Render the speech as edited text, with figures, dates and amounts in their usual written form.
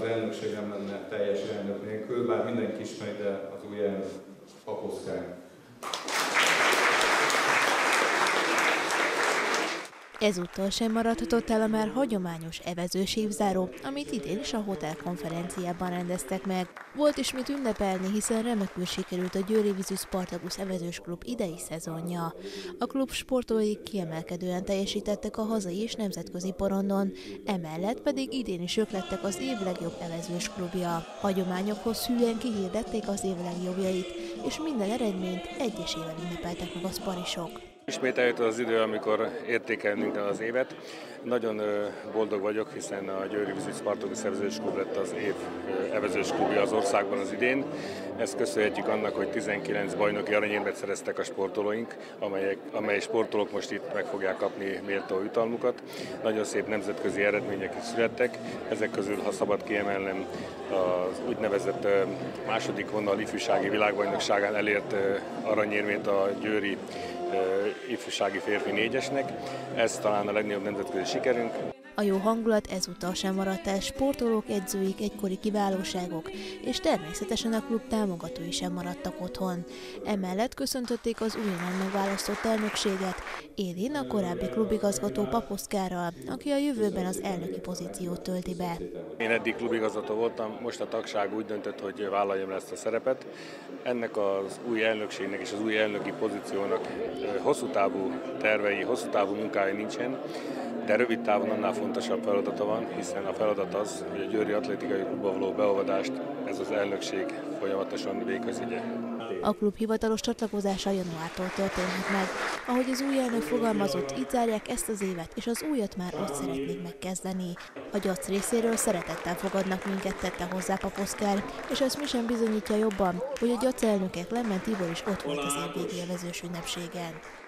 az elnökség nem lenne teljes elnök nélkül, bár mindenki ismeri, de az új elnök, Papp Oszkár. Ezúttal sem maradhatott el a már hagyományos evezős évzáró, amit idén is a hotel konferenciában rendeztek meg. Volt is mit ünnepelni, hiszen remekül sikerült a győri vízi Spartabusz Evezős Klub idei szezonja. A klub sportolói kiemelkedően teljesítettek a hazai és nemzetközi porondon, emellett pedig idén is ők lettek az év legjobb evezős klubja. Hagyományokhoz hűen kihirdették az év legjobbjait, és minden eredményt egyesével ünnepeltek meg a szparisok. Ismét eljött az idő, amikor értékelnünk kell az évet. Nagyon boldog vagyok, hiszen a Győri vízi Spartabusz Evezős Klub lett az év evezős klubja az országban az idén. Ezt köszönhetjük annak, hogy 19 bajnoki aranyérmet szereztek a sportolóink, amely sportolók most itt meg fogják kapni méltó jutalmukat. Nagyon szép nemzetközi eredmények is születtek. Ezek közül, ha szabad kiemelnem, az úgynevezett második vonal ifjúsági világbajnokságán elért aranyérmét a győri ifjúsági férfi négyesnek. Ez talán a legnagyobb nemzetközi sikerünk. A jó hangulat ezúttal sem maradt el, sportolók, edzőik, egykori kiválóságok, és természetesen a klub támogatói sem maradtak otthon. Emellett köszöntötték az újonnan megválasztott elnökséget, élén a korábbi klubigazgató Papp Oszkárral, aki a jövőben az elnöki pozíciót tölti be. Én eddig klubigazgató voltam, most a tagság úgy döntött, hogy vállaljam ezt a szerepet. Ennek az új elnökségnek és az új elnöki pozíciónak hosszú távú tervei, hosszú távú munkája nincsen, de rövid távon annál fontosabb feladata van, hiszen a feladat az, hogy a győri atlétikai klubba való beolvadást ez az elnökség folyamatosan véghez vigye. A klub hivatalos csatlakozása januártól történhet meg. Ahogy az új elnök fogalmazott, így zárják ezt az évet, és az újat már ott szeretnék megkezdeni. A gyac részéről szeretettel fogadnak minket, tette hozzá Papp Oszkár, és ezt mi sem bizonyítja jobban, hogy a gyac elnökek Lemmen Tibor is ott volt az évvégi evezős ünnepségen.